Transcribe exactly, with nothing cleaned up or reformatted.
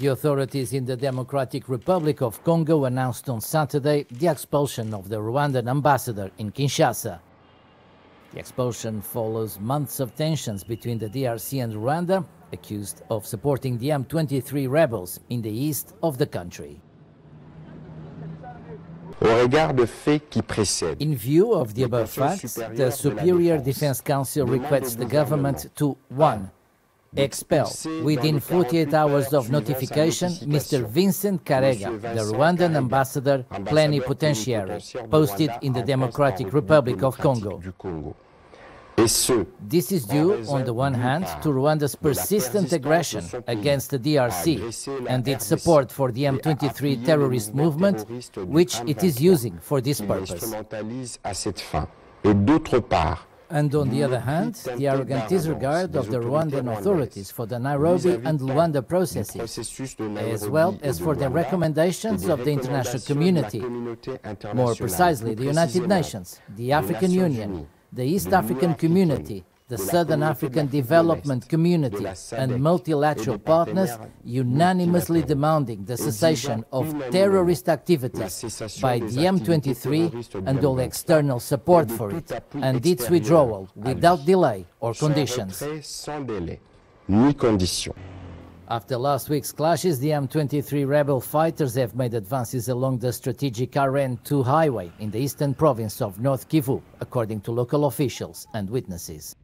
The authorities in the Democratic Republic of Congo announced on Saturday the expulsion of the Rwandan ambassador in Kinshasa. The expulsion follows months of tensions between the D R C and Rwanda, accused of supporting the M twenty-three rebels in the east of the country. In view of the above facts, the Superior Defense Council requests the government to one. Expel, within forty-eight hours of notification, Mister Vincent Karega, the Rwandan ambassador plenipotentiary, posted in the Democratic Republic of Congo. This is due, on the one hand, to Rwanda's persistent aggression against the D R C and its support for the M twenty-three terrorist movement, which it is using for this purpose. And on the other hand, the arrogant disregard of the Rwandan authorities for the Nairobi and Luanda processes, as well as for the recommendations of the international community, more precisely the United Nations, the African Union, the East African Community, the Southern African Development Community and multilateral partners unanimously demanding the cessation of terrorist activities by the M twenty-three and all external support for it, and its withdrawal without delay or conditions. After last week's clashes, the M twenty-three rebel fighters have made advances along the strategic R N two highway in the eastern province of North Kivu, according to local officials and witnesses.